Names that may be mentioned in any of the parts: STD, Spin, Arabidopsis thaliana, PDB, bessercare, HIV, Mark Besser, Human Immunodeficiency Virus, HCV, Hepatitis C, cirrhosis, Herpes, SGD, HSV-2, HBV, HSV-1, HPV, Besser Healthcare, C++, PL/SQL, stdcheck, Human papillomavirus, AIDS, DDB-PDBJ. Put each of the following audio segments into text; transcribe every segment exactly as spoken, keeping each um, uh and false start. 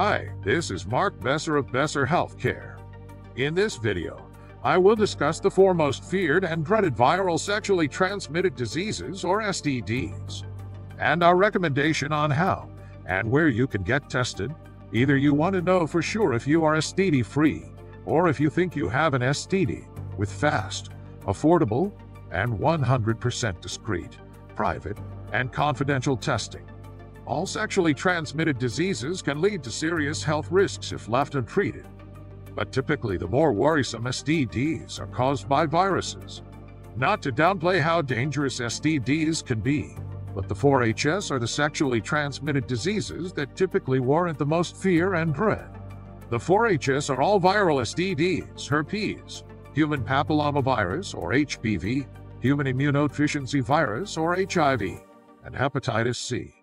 Hi, this is Mark Besser of Besser Healthcare. In this video, I will discuss the four most feared and dreaded viral sexually transmitted diseases or S T Ds, and our recommendation on how and where you can get tested. Either you want to know for sure if you are S T D-free, or if you think you have an S T D, with fast, affordable, and one hundred percent discreet, private, and confidential testing. All sexually transmitted diseases can lead to serious health risks if left untreated. But typically the more worrisome S T Ds are caused by viruses. Not to downplay how dangerous S T Ds can be, but the four H S are the sexually transmitted diseases that typically warrant the most fear and dread. The four H S are all viral S T Ds: herpes, human papillomavirus or H P V, human immunodeficiency virus or H I V, and hepatitis C.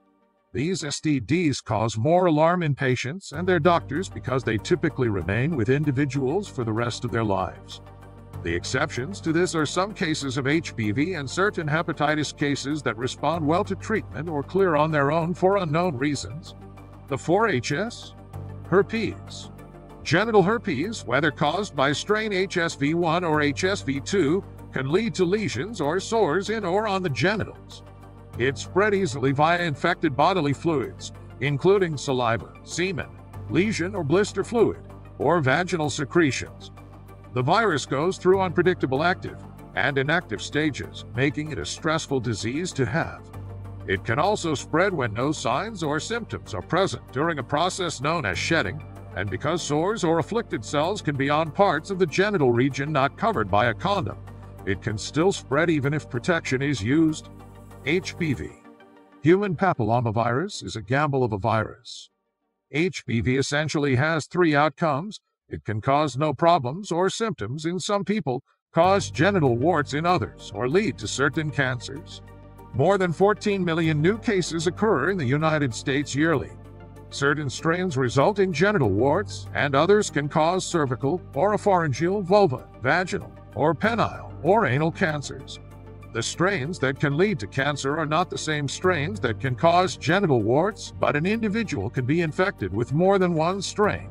These S T Ds cause more alarm in patients and their doctors because they typically remain with individuals for the rest of their lives. The exceptions to this are some cases of H P V and certain hepatitis cases that respond well to treatment or clear on their own for unknown reasons. The four H S: herpes. Genital herpes, whether caused by strain H S V one or H S V two, can lead to lesions or sores in or on the genitals. It's spread easily via infected bodily fluids, including saliva, semen, lesion or blister fluid, or vaginal secretions. The virus goes through unpredictable active and inactive stages, making it a stressful disease to have. It can also spread when no signs or symptoms are present during a process known as shedding, and because sores or afflicted cells can be on parts of the genital region not covered by a condom, it can still spread even if protection is used. H P V. Human papillomavirus is a gamble of a virus. H P V essentially has three outcomes. It can cause no problems or symptoms in some people, cause genital warts in others, or lead to certain cancers. More than fourteen million new cases occur in the United States yearly. Certain strains result in genital warts, and others can cause cervical, oropharyngeal, vulva, vaginal, or penile, or anal cancers. The strains that can lead to cancer are not the same strains that can cause genital warts, but an individual can be infected with more than one strain.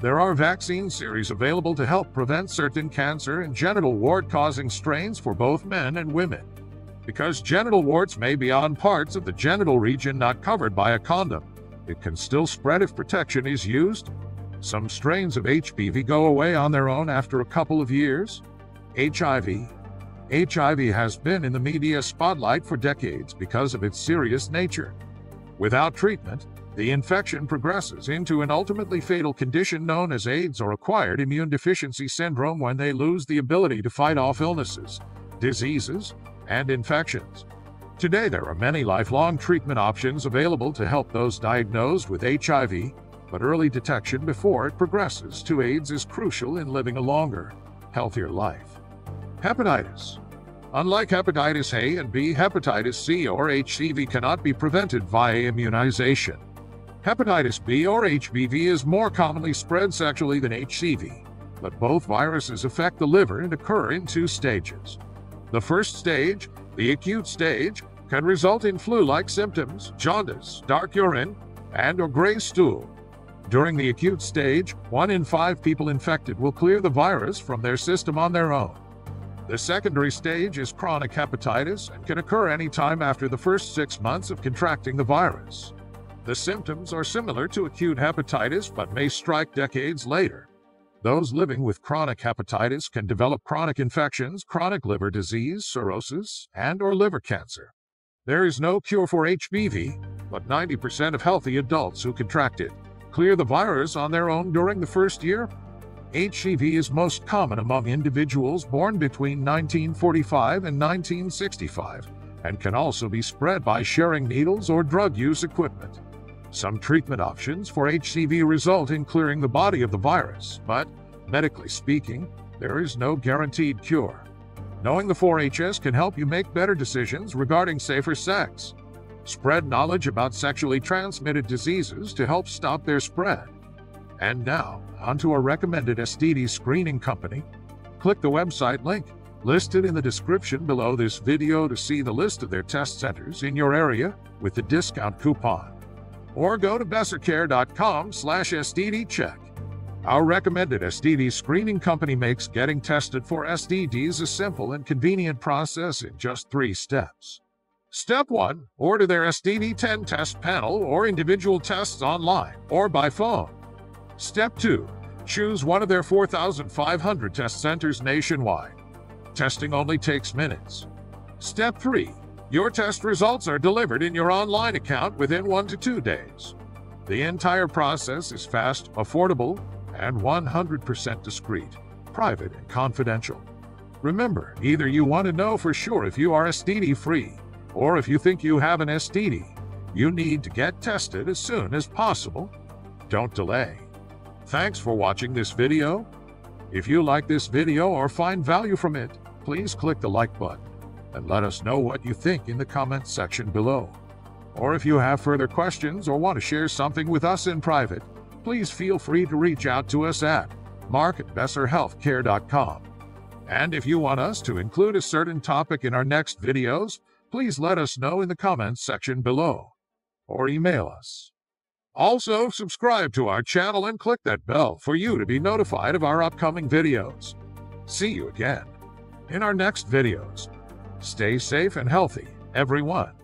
There are vaccine series available to help prevent certain cancer and genital wart-causing strains for both men and women. Because genital warts may be on parts of the genital region not covered by a condom, it can still spread if protection is used. Some strains of H P V go away on their own after a couple of years. H I V. H I V has been in the media spotlight for decades because of its serious nature. Without treatment, the infection progresses into an ultimately fatal condition known as AIDS or acquired immune deficiency syndrome when they lose the ability to fight off illnesses, diseases, and infections. Today there are many lifelong treatment options available to help those diagnosed with H I V, but early detection before it progresses to AIDS is crucial in living a longer, healthier life. Hepatitis. Unlike hepatitis A and B, hepatitis C or H C V cannot be prevented via immunization. Hepatitis B or H B V is more commonly spread sexually than H C V, but both viruses affect the liver and occur in two stages. The first stage, the acute stage, can result in flu-like symptoms, jaundice, dark urine, and/or gray stool. During the acute stage, one in five people infected will clear the virus from their system on their own. The secondary stage is chronic hepatitis and can occur anytime after the first six months of contracting the virus. The symptoms are similar to acute hepatitis but may strike decades later. Those living with chronic hepatitis can develop chronic infections, chronic liver disease, cirrhosis, and/or liver cancer. There is no cure for H B V, but ninety percent of healthy adults who contract it clear the virus on their own during the first year. H C V is most common among individuals born between nineteen forty-five and nineteen sixty-five, and can also be spread by sharing needles or drug use equipment. Some treatment options for H C V result in clearing the body of the virus, but, medically speaking, there is no guaranteed cure. Knowing the four H S can help you make better decisions regarding safer sex. Spread knowledge about sexually transmitted diseases to help stop their spread. And now, onto our recommended S T D screening company. Click the website link listed in the description below this video to see the list of their test centers in your area with the discount coupon. or go to Besser Care dot com slash S T D check. Our recommended S T D screening company makes getting tested for S T Ds a simple and convenient process in just three steps. Step one, order their S T D ten test panel or individual tests online or by phone. Step two, choose one of their four thousand five hundred test centers nationwide. Testing only takes minutes. Step three, your test results are delivered in your online account within one to two days. The entire process is fast, affordable, and one hundred percent discreet, private, and confidential. Remember, either you want to know for sure if you are S T D free, or if you think you have an S T D, you need to get tested as soon as possible. Don't delay. Thanks for watching this video. If you like this video or find value from it, please click the like button and let us know what you think in the comments section below. Or if you have further questions or want to share something with us in private, please feel free to reach out to us at mark at Besser Healthcare dot com. And if you want us to include a certain topic in our next videos, please let us know in the comments section below, or email us. Also, subscribe to our channel and click that bell for you to be notified of our upcoming videos. See you again in our next videos. Stay safe and healthy, everyone.